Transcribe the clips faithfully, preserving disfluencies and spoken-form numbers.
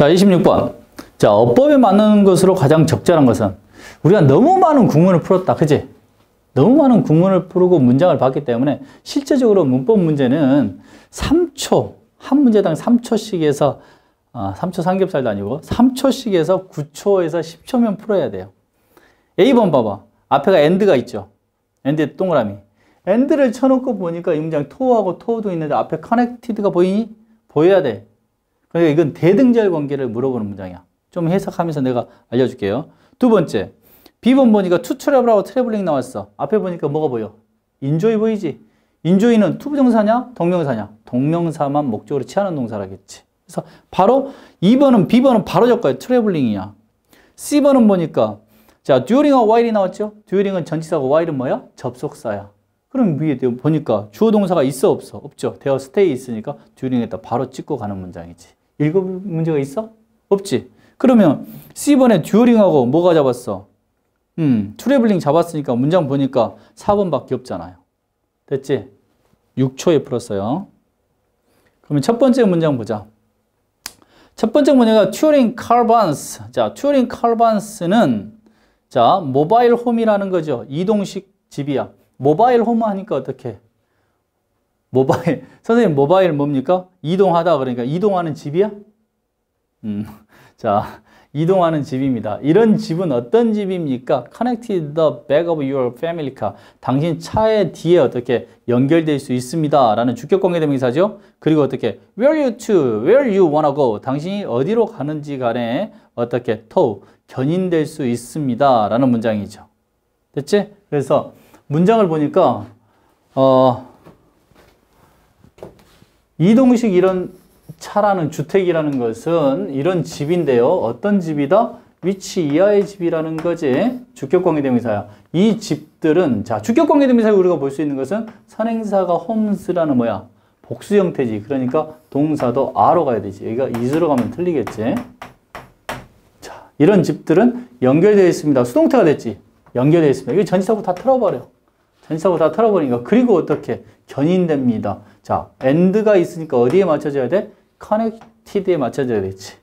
자, 이십육 번. 자, 어법에 맞는 것으로 가장 적절한 것은, 우리가 너무 많은 국문을 풀었다. 그치? 너무 많은 국문을 풀고 문장을 봤기 때문에 실제적으로 문법 문제는 삼 초, 한 문제당 삼 초씩 해서, 아, 삼 초 삼겹살도 아니고 삼 초씩 해서 구 초에서 십 초면 풀어야 돼요. 에이 번 봐봐. 앞에가 엔드가 있죠. 엔드에 동그라미. 엔드를 쳐놓고 보니까 이 문장 토하고 토도 있는데 앞에 커넥티드가 보이니? 보여야 돼. 그러니까 이건 대등절 관계를 물어보는 문장이야. 좀 해석하면서 내가 알려줄게요. 두 번째, 비 번 보니까 to travel하고 traveling 나왔어. 앞에 보니까 뭐가 보여? enjoy 보이지? enjoy는 투부정사냐? 동명사냐? 동명사만 목적으로 취하는 동사라겠지. 그래서 바로 이 번은 비 번은 바로 적어요. traveling이야. 씨 번은 보니까 자, during하고 while이 나왔죠? during은 전치사고 while은 뭐야? 접속사야. 그럼 위에 보니까 주어 동사가 있어 없어? 없죠. 되어 스테이 있으니까 during에다 바로 찍고 가는 문장이지. 읽어볼 문제가 있어? 없지. 그러면 씨 번에 듀어링하고 뭐가 잡았어? 음, 트래블링 잡았으니까 문장 보니까 사 번밖에 없잖아요. 됐지? 육 초에 풀었어요. 그러면 첫 번째 문장 보자. 첫 번째 문제가 튜링 카반스. 자, 튜링 카반스는 자, 모바일 홈이라는 거죠. 이동식 집이야. 모바일 홈 하니까 어떻게? 모바일. 선생님, 모바일 뭡니까? 이동하다 그러니까 이동하는 집이야? 음. 자, 이동하는 집입니다. 이런 집은 어떤 집입니까? Connected the back of your family car. 당신 차의 뒤에 어떻게 연결될 수 있습니다. 라는 주격관계 대명사죠. 그리고 어떻게 where you to, where you wanna go. 당신이 어디로 가는지 간에 어떻게 to, 견인될 수 있습니다. 라는 문장이죠. 됐지? 그래서 문장을 보니까 어, 이동식 이런 차라는 주택이라는 것은 이런 집인데요. 어떤 집이다? 위치 이하의 집이라는 거지. 주격관계대명사야. 이 집들은 자, 주격관계대명사에 우리가 볼 수 있는 것은 선행사가 홈스라는 뭐야? 복수 형태지. 그러니까 동사도 아로 가야 되지. 여기가 is로 가면 틀리겠지. 자, 이런 집들은 연결되어 있습니다. 수동태가 됐지. 연결되어 있습니다. 이거 전치사고 다 틀어버려. 전치사고 다 틀어버리니까 그리고 어떻게 견인됩니다. 자, and가 있으니까 어디에 맞춰줘야 돼? 커넥티드에 맞춰줘야 되지.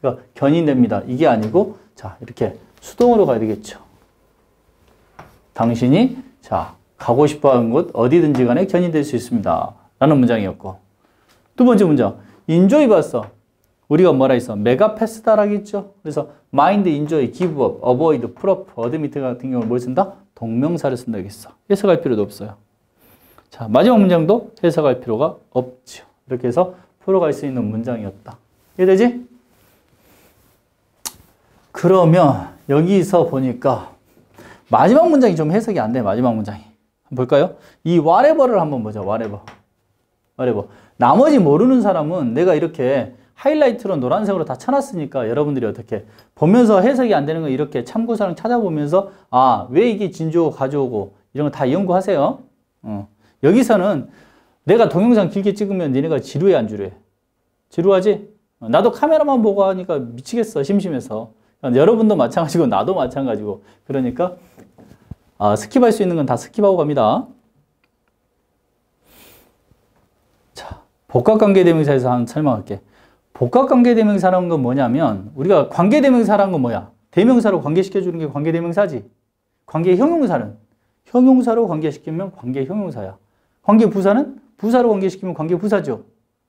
그러니까 견인됩니다. 이게 아니고 자, 이렇게 수동으로 가야 되겠죠. 당신이 자, 가고 싶어하는 곳 어디든지 간에 견인될 수 있습니다. 라는 문장이었고, 두 번째 문장 enjoy 봤어. 우리가 뭐라 했어? 메가패스다라고 했죠. 그래서 mind, enjoy, give up, avoid, put up, admit 같은 경우는 뭘 쓴다? 동명사를 쓴다고 했어. 해석할 필요도 없어요. 자, 마지막 문장도 해석할 필요가 없죠. 이렇게 해서 풀어갈 수 있는 문장이었다. 이해되지? 그러면 여기서 보니까 마지막 문장이 좀 해석이 안 돼. 마지막 문장이. 한번 볼까요? 이 whatever를 한번 보자. whatever. whatever. 나머지 모르는 사람은 내가 이렇게 하이라이트로 노란색으로 다 쳐놨으니까 여러분들이 어떻게 보면서 해석이 안 되는 거 이렇게 참고사항 찾아보면서 아, 왜 이게 진주어 가져오고 이런 거 다 연구하세요. 어. 여기서는 내가 동영상 길게 찍으면 니네가 지루해 안 지루해? 지루하지? 나도 카메라만 보고 하니까 미치겠어. 심심해서. 여러분도 마찬가지고 나도 마찬가지고. 그러니까 아, 스킵할 수 있는 건 다 스킵하고 갑니다. 자, 복합관계대명사에서 한번 설명할게. 복합관계대명사라는 건 뭐냐면 우리가 관계대명사라는 건 뭐야? 대명사로 관계시켜주는 게 관계대명사지. 관계형용사는 형용사로 관계시키면 관계형용사야. 관계부사는 부사로 관계시키면 관계부사죠.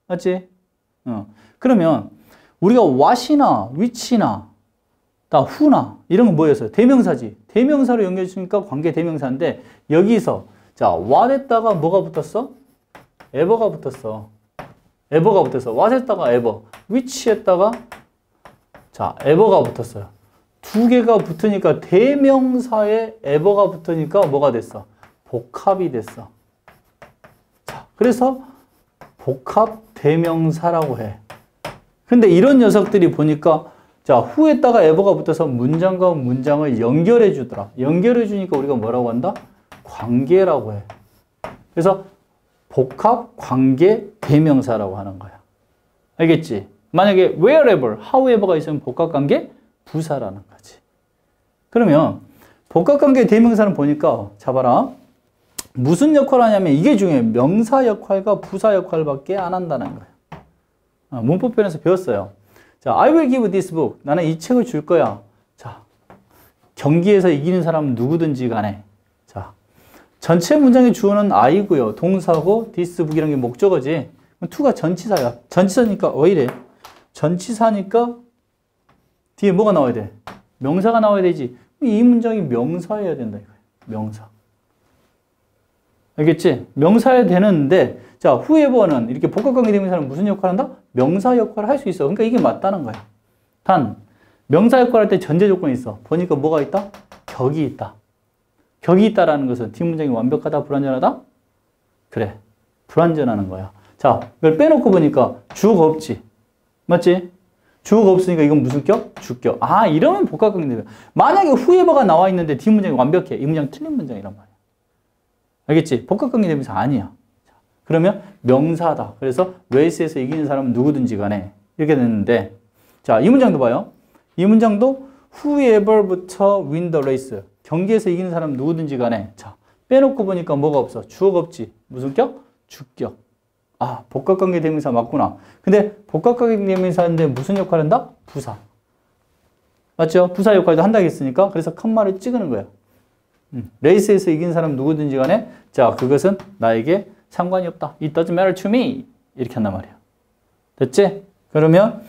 맞지? 어. 그러면 우리가 what이나 which나 다 who나 이런 건 뭐였어요? 대명사지. 대명사로 연결시키니까 관계대명사인데 여기서 자, what에다가 뭐가 붙었어? ever가 붙었어. ever가 붙었어. what에다가 ever, which에다가 자, ever가 붙었어요. 두 개가 붙으니까 대명사에 ever가 붙으니까 뭐가 됐어? 복합이 됐어. 자, 그래서 복합 대명사라고 해. 근데 이런 녀석들이 보니까 자, who에다가 ever가 붙어서 문장과 문장을 연결해 주더라. 연결해 주니까 우리가 뭐라고 한다? 관계라고 해. 그래서 복합 관계 대명사라고 하는 거야. 알겠지? 만약에 wherever, however가 있으면 복합 관계 부사라는 거지. 그러면 복합관계 대명사는 보니까 잡아라. 무슨 역할을 하냐면 이게 중요해. 명사 역할과 부사 역할밖에 안 한다는 거예요. 아, 문법편에서 배웠어요. 자, I will give this book. 나는 이 책을 줄 거야. 자, 경기에서 이기는 사람은 누구든지 간에. 자, 전체 문장의 주어는 I고요. 동사고 this book 이런 게 목적어지. 그럼 to가 전치사야. 전치사니까 어이래. 전치사니까 뒤에 뭐가 나와야 돼? 명사가 나와야 되지. 이 문장이 명사여야 된다 이거야. 명사. 알겠지? 명사여야 되는데, 자, whoever는 이렇게 복합관계 대명사는 무슨 역할을 한다? 명사 역할을 할 수 있어. 그러니까 이게 맞다는 거야. 단, 명사 역할을 할 때 전제 조건이 있어. 보니까 뭐가 있다? 격이 있다. 격이 있다라는 것은 뒷문장이 완벽하다, 불완전하다? 그래. 불완전하는 거야. 자, 이걸 빼놓고 보니까 주어가 없지. 맞지? 주어가 없으니까 이건 무슨 격? 주격. 아, 이러면 복합관계 대명사. 만약에 whoever가 나와 있는데 뒷문장이 완벽해. 이 문장 틀린 문장이란 말이야. 알겠지? 복합관계 대명사 아니야. 그러면 명사다. 그래서 레이스에서 이기는 사람은 누구든지 간에 이렇게 됐는데, 자, 이 문장도 봐요. 이 문장도 whoever부터 win the race. 경기에서 이기는 사람은 누구든지 간에. 자, 빼놓고 보니까 뭐가 없어? 주어가 없지. 무슨 격? 주격. 아, 복합관계 대명사 맞구나. 근데 복합관계 대명사인데 무슨 역할을 한다? 부사. 맞죠? 부사 역할도 한다고 했으니까 그래서 칸마를 찍는 거예요. 음. 레이스에서 이긴 사람 누구든지 간에, 자, 그것은 나에게 상관이 없다. It doesn't matter to me. 이렇게 한단 말이야. 됐지? 그러면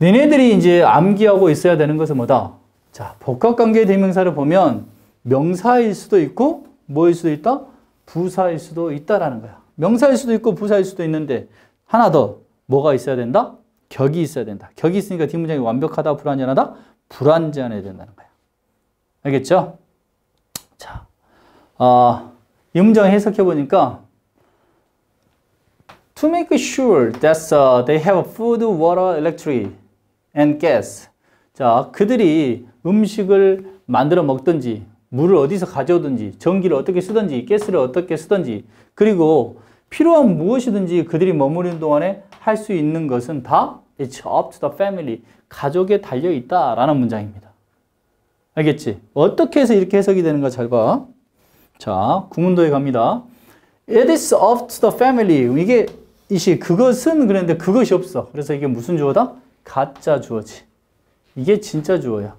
니네들이 이제 암기하고 있어야 되는 것은 뭐다? 자, 복합관계 대명사를 보면 명사일 수도 있고 뭐일 수도 있다? 부사일 수도 있다라는 거야. 명사일 수도 있고 부사일 수도 있는데 하나 더 뭐가 있어야 된다? 격이 있어야 된다. 격이 있으니까 뒷문장이 완벽하다, 불완전하다? 불완전해야 된다는 거야. 알겠죠? 자, 어, 이 문장 해석해 보니까 To make sure that uh, they have food, water, electricity, and gas. 자, 그들이 음식을 만들어 먹든지, 물을 어디서 가져오든지, 전기를 어떻게 쓰든지, 가스를 어떻게 쓰든지, 그리고 필요한 무엇이든지 그들이 머무르는 동안에 할 수 있는 것은 다 It's up to the family. 가족에 달려 있다라는 문장입니다. 알겠지? 어떻게 해서 이렇게 해석이 되는가 잘 봐. 자, 구문도에 갑니다. It is up to the family. 이게 이시 그것은 그랬는데 그것이 없어. 그래서 이게 무슨 주어다? 가짜 주어지. 이게 진짜 주어야.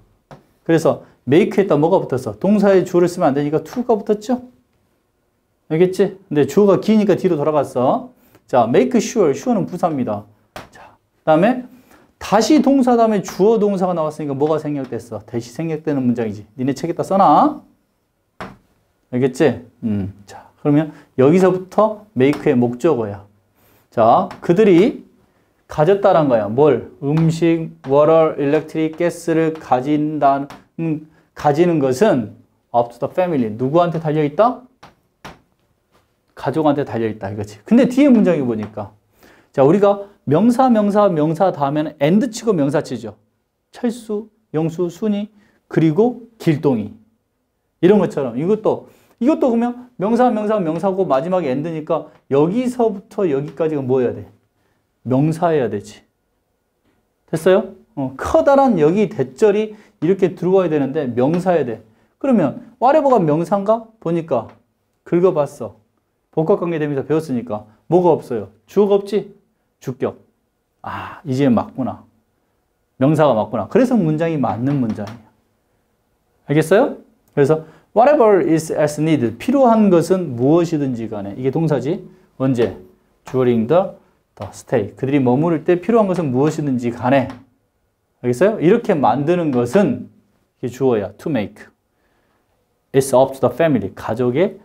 그래서 make에다 뭐가 붙었어? 동사에 주어를 쓰면 안 되니까 to가 붙었죠? 알겠지? 근데 주어가 기니까 뒤로 돌아갔어. 자, make sure. sure는 부사입니다. 자, 그다음에 다시 동사 다음에 주어 동사가 나왔으니까 뭐가 생략됐어? 대시 생략되는 문장이지. 니네 책에다 써놔. 알겠지? 음. 자, 그러면 여기서부터 make의 목적어야. 자, 그들이 가졌다란 거야. 뭘? 음식, water, electric, gas를 가진다, 음, 가지는 것은 up to the family. 누구한테 달려있다? 가족한테 달려있다. 이거지. 근데 뒤에 문장이 보니까. 자, 우리가 명사, 명사, 명사 다음에는 and 치고 명사 치죠. 철수, 영수, 순이, 그리고 길동이. 이런 것처럼 이것도 이것도 그러면 명사, 명사, 명사고 마지막에 end니까 여기서부터 여기까지가 뭐여야 돼? 명사여야 되지. 됐어요? 어, 커다란 여기 대절이 이렇게 들어와야 되는데 명사여야 돼. 그러면 whatever가 명사인가? 보니까 긁어봤어. 복합관계 대명사 배웠으니까 뭐가 없어요? 주어가 없지? 주격. 아, 이제 맞구나. 명사가 맞구나. 그래서 문장이 맞는 문장이에요. 알겠어요? 그래서 whatever is as needed. 필요한 것은 무엇이든지 간에. 이게 동사지. 언제? during the, the stay. 그들이 머무를 때 필요한 것은 무엇이든지 간에. 알겠어요? 이렇게 만드는 것은 이게 주어야. to make. It's up to the family. 가족에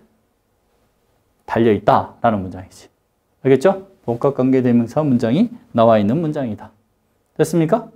달려있다. 라는 문장이지. 알겠죠? 복합관계 대명사 문장이 나와 있는 문장이다. 됐습니까?